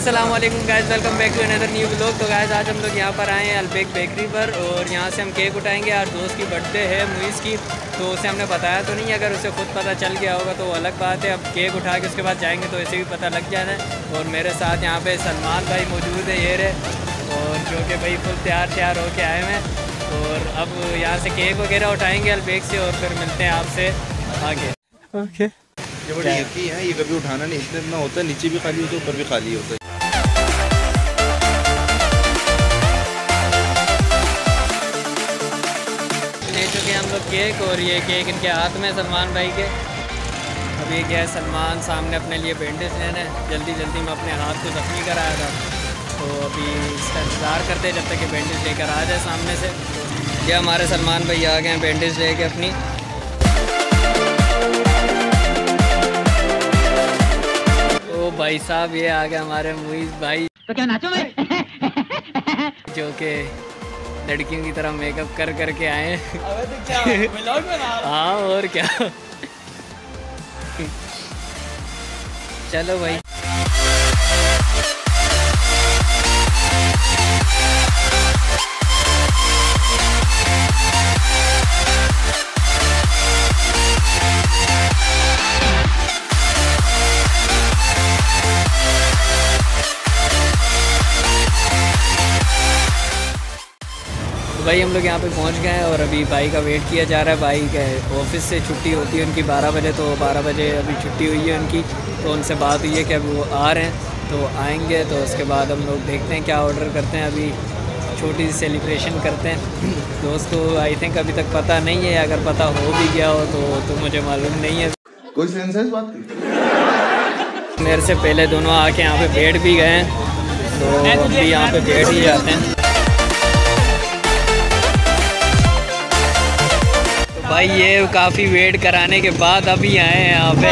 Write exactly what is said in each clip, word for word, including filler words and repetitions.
अस्सलाम वालेकुम guys, welcome back to another new vlog. तो गाइस आज हम लोग यहाँ पर आए हैं अल्बेक बेकरी पर और यहाँ से हम केक उठाएंगे। आज दोस्त की बर्थडे है मुइज़ की, तो उसे हमने बताया तो नहीं, अगर उसे खुद पता चल गया होगा तो वो अलग बात है। अब केक उठा के उसके बाद जाएंगे तो ऐसे भी पता लग जाना है। और मेरे साथ यहाँ पे सलमान भाई मौजूद है, ये रहे, और जो कि भाई फुल तैयार तैयार होके आए हैं। और अब यहाँ से केक वगैरह उठाएंगे अल्बेक से और फिर मिलते हैं आपसे आगे। ओके, ये बड़ी यकी है, ये कभी उठाना नहीं, इसमें इतना होता है, नीचे भी खाली होता है, ऊपर भी खाली होता है। ले चुके हैं हम लोग केक और ये केक इनके हाथ में सलमान भाई के। अब ये क्या है, सलमान सामने अपने लिए बैंडेज लेना है, जल्दी जल्दी में अपने हाथ को जख्मी कराया था, तो अभी इसका इंतज़ार करते हैं जब तक ये बैंडेज लेकर आ जाए सामने से। ये हमारे सलमान भाई आ गए हैं बैंडेज लेके अपनी। ओ भाई साहब, ये आ गए हमारे मुइज़ भाई, तो क्या नाचो मैं? जो कि लड़कियों की तरह मेकअप कर करके आए हैं। हाँ और क्या। चलो भाई, भाई हम लोग यहाँ पे पहुँच गए हैं और अभी भाई का वेट किया जा रहा है। भाई का ऑफिस से छुट्टी होती है उनकी बारह बजे, तो बारह बजे अभी छुट्टी हुई है उनकी, तो उनसे बात हुई है कि अभी वो आ रहे हैं, तो आएंगे तो उसके बाद हम लोग देखते हैं क्या ऑर्डर करते हैं। अभी छोटी सी सेलिब्रेशन करते हैं। दोस्त को आई थिंक अभी तक पता नहीं है, अगर पता हो भी गया हो तो, तो मुझे मालूम नहीं है। कोई सेंस है इस बात की? मेरे से पहले दोनों आके यहाँ पर बैठ भी गए हैं, तो अभी यहाँ पर बैठ ही जाते हैं। भाई ये काफ़ी वेट कराने के बाद अभी आए हैं यहाँ पे,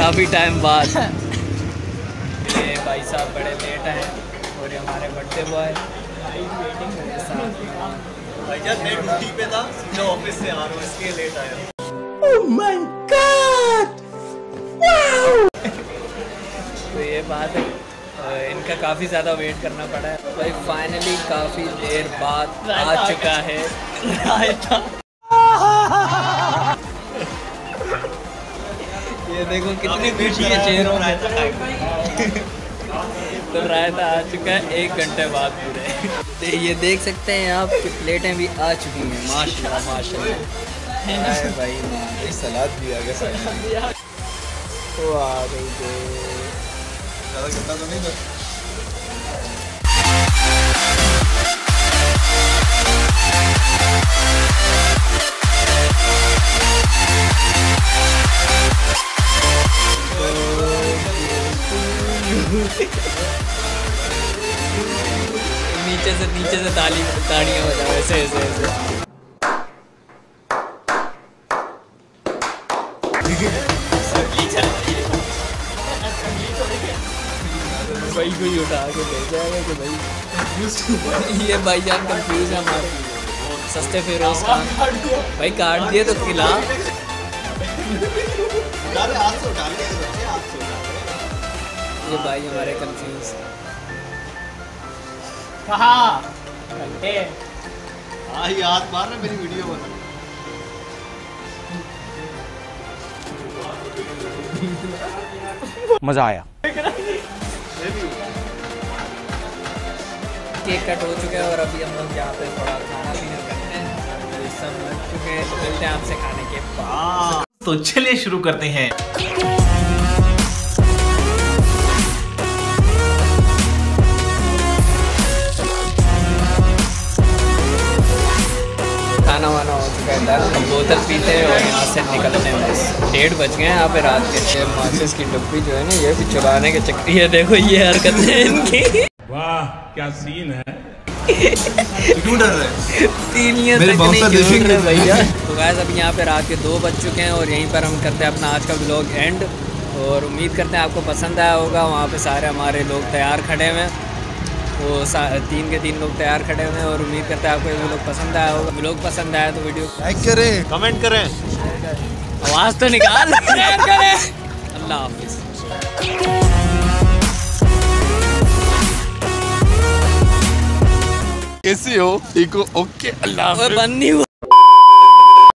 काफ़ी टाइम बाद। ये भाई साहब बड़े लेट आए और ये हमारे बर्थडे बॉय भाई जब मैं ड्यूटी पे था, जो ऑफिस से आ रहा हूँ, इसलिए लेट आया। ओह माय गॉड, तो ये बात है, इनका काफ़ी ज़्यादा वेट करना पड़ा है। भाई फाइनली काफ़ी देर बाद आ चुका है। ये देखो कितनी भीड़ है चेहरों में। तो रायता आ चुका है एक घंटे बाद पूरे। ये देख सकते हैं आप कि प्लेटें भी आ चुकी हैं, माशाल्लाह माशाल्लाह। भाई सलाद भी आ गया, तो आ गई ज़्यादा घंटा तो नहीं नीचे से नीचे से ताली ताड़ियाँ बजाओ, ऐसे ऐसे ऐसे। भाई कोई उठा के ले जाएगा कि भाई ये भाईजान कंफ्यूज है हमारे। सस्ते फिरोज खान भाई काट दिए तो खिला। ये भाई हमारे कंफ्यूज कहा याद मार रहा, मेरी वीडियो बना। मजा आया। केक कट हो चुका है और अभी हम लोग यहाँ पे थोड़ा खाना पीना करते हैं, सब लग चुके हैं, मिलते हैं आपसे खाने के बाद। तो चलिए शुरू करते हैं। खाना वाना हो चुका है, दस बोतल पीते हैं और यहाँ से निकलते हैं। बस डेढ़ बज गए यहाँ पे रात के। माचिस की डब्बी जो है ना, ये भी चुराने के चक्री है, देखो ये हरकत है इनकी। वाह क्या सीन है। क्यों डर रहे? मेरे रहे भैया। तो गाइस अभी यहाँ पे रात के दो बज चुके हैं और यहीं पर हम करते हैं अपना आज का व्लॉग एंड। और उम्मीद करते हैं आपको पसंद आया होगा। वहाँ पे सारे हमारे लोग तैयार खड़े हुए हैं, वो तीन के तीन लोग तैयार खड़े हुए हैं और उम्मीद करते हैं आपको व्लॉग पसंद आया होगा। व्लॉग पसंद आया तो वीडियो लाइक करें, कमेंट करें, आवाज़ तो निकाल करें। अल्लाह हाफिज़। कैसी हो? ठीक हो? ओके अल्लाह।